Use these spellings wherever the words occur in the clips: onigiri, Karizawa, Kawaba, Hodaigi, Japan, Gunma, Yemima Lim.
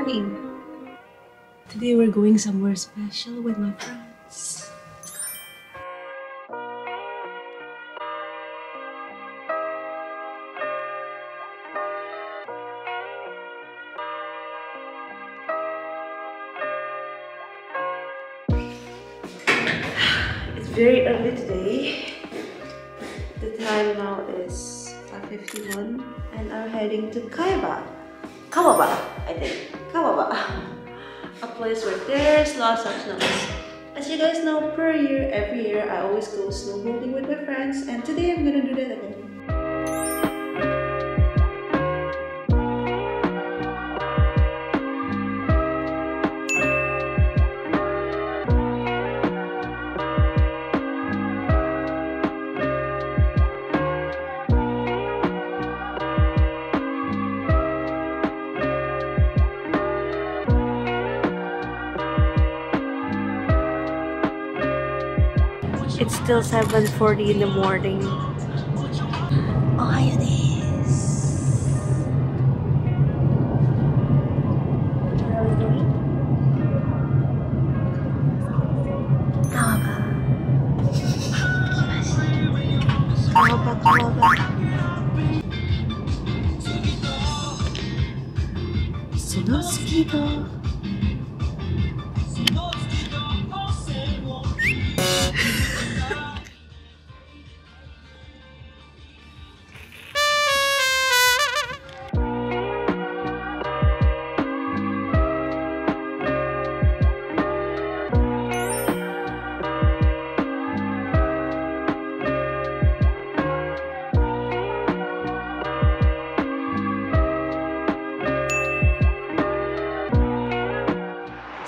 morning. Today we're going somewhere special with my friends. Let's go. It's very early today. The time now is 5:51 and I'm heading to Kawaba, I think. Kawaba. A place where there's lots of snow. As you guys know, every year, I always go snowboarding with my friends, and today I'm gonna do that again. It's still 7:40 in the morning. Ohayou desu. Where are we going? Kawaba. Kawaba. Sonosukido.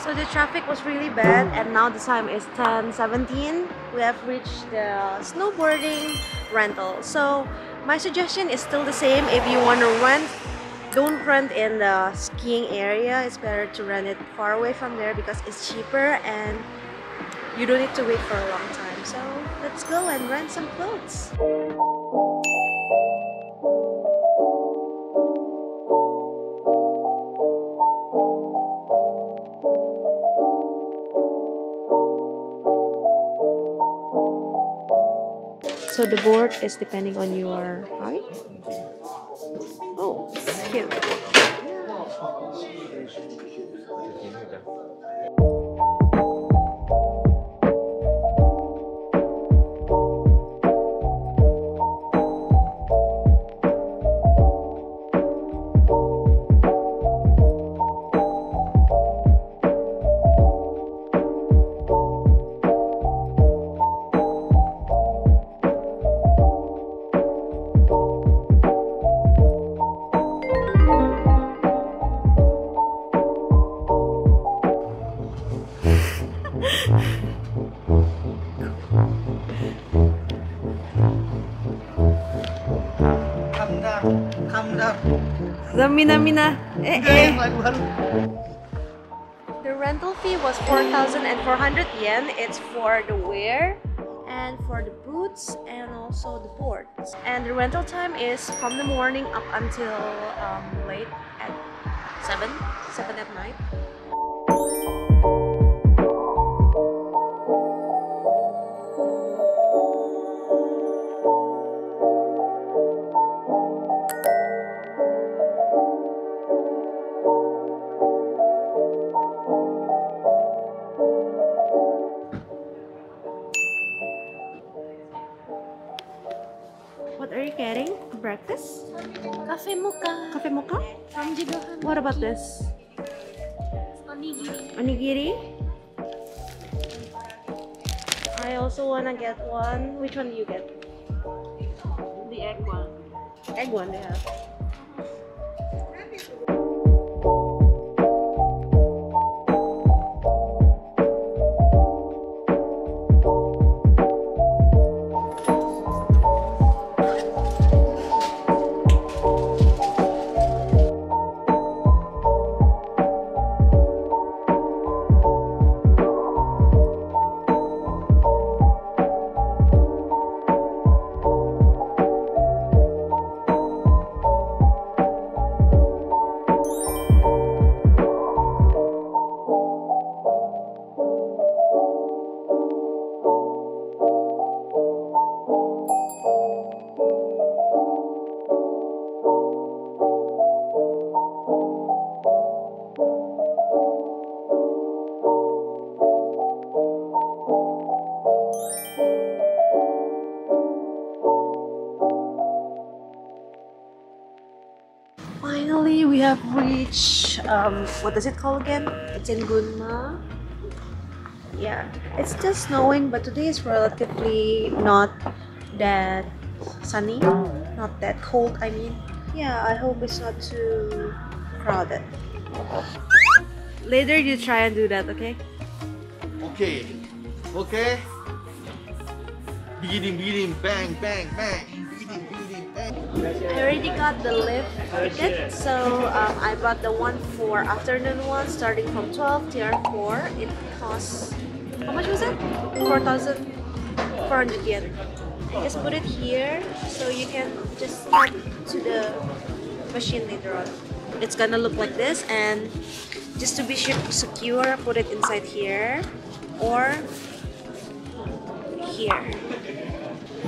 So the traffic was really bad, and now the time is 10:17. We have reached the snowboarding rental. So my suggestion is still the same. If you want to rent, don't rent in the skiing area. It's better to rent it far away from there because it's cheaper and you don't need to wait for a long time. So let's go and rent some clothes. So the board is depending on your height. Oh, it's cute. The rental fee was 4,400 yen. It's for the wear and for the boots and also the boards. And the rental time is from the morning up until late at 7 at night. What are you getting? Breakfast? Cafe mocha. Cafe mocha? From Jigohan. What about this? Onigiri. Onigiri? I also wanna get one. Which one do you get? The egg one. Egg one they have. have reached, what is it called again? It's in Gunma. Yeah, it's still snowing, but today is relatively not that sunny, not that cold, I mean. Yeah, I hope it's not too crowded. Later you try and do that, okay? Okay, okay. Beating, beating, bang, bang, bang. Beating, beating, bang. I already got the lift ticket, so I bought the one for afternoon one, starting from 12 tier 4. It costs, how much was it? 4,400 yen. Just put it here so you can just add to the machine later on. It's gonna look like this, and just to be secure, put it inside here or here.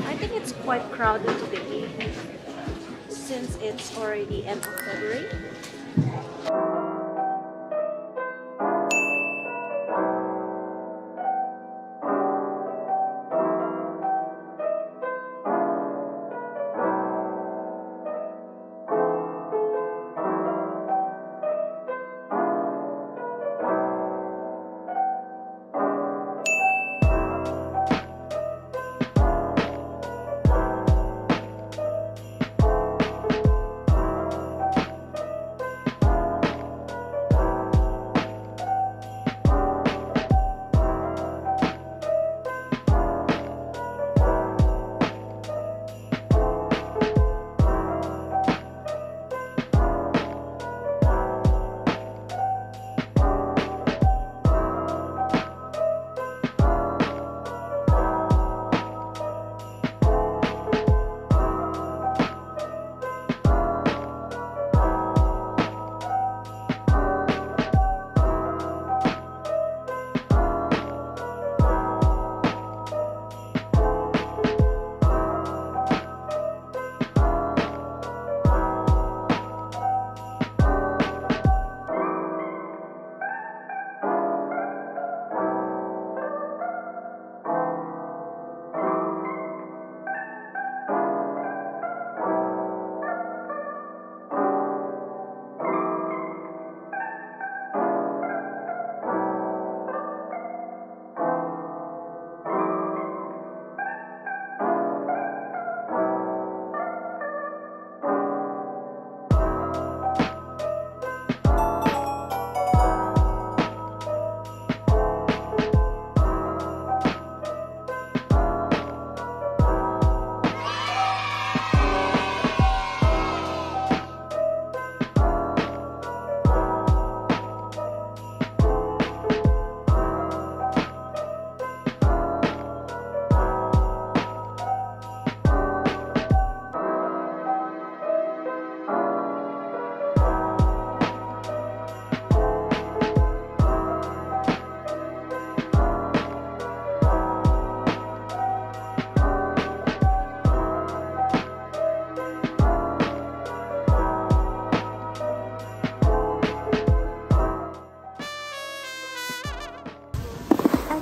I think it's quite crowded today since it's already end of February.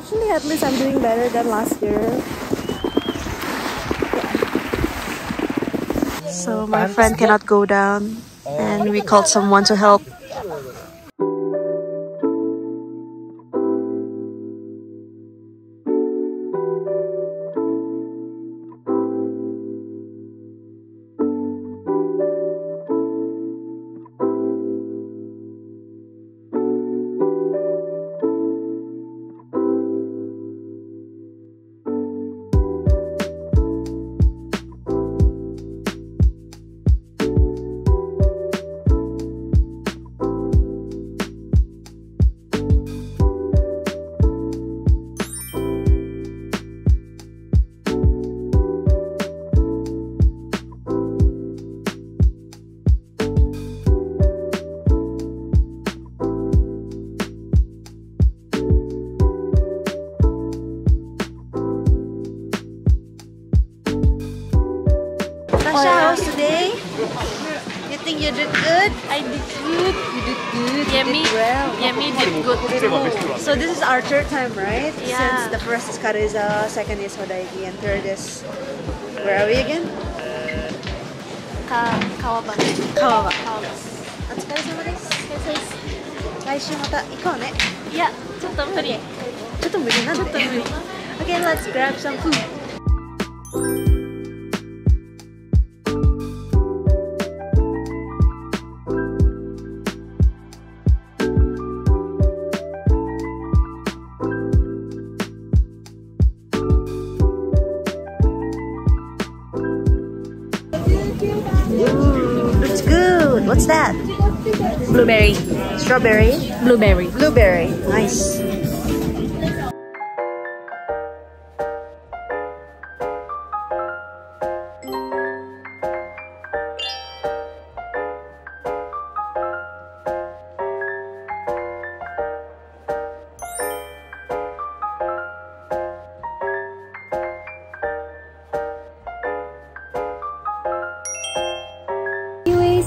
Actually, at least I'm doing better than last year. Yeah. So my friend cannot go down, and we called someone to help. Today, you think you did good? I did good. You did good. Yemi, did well. Yemi did good too. So this is our third time, right? Yeah. Since the first is Karizawa, second is Hodaigi, and third is, where are we again? Kawaba. Kawaba. Okay, let's grab some food. Looks good. What's that? Blueberry. Strawberry? Blueberry. Blueberry. Nice.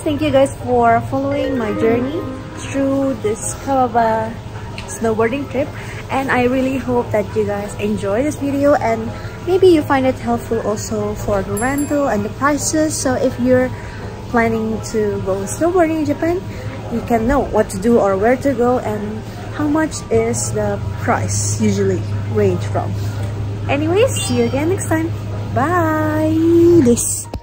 Thank you guys for following my journey through this Kawaba snowboarding trip, and I really hope that you guys enjoy this video and maybe you find it helpful also for the rental and the prices. So if you're planning to go snowboarding in Japan, you can know what to do or where to go and how much is the price usually range from. Anyways, see you again next time. Bye.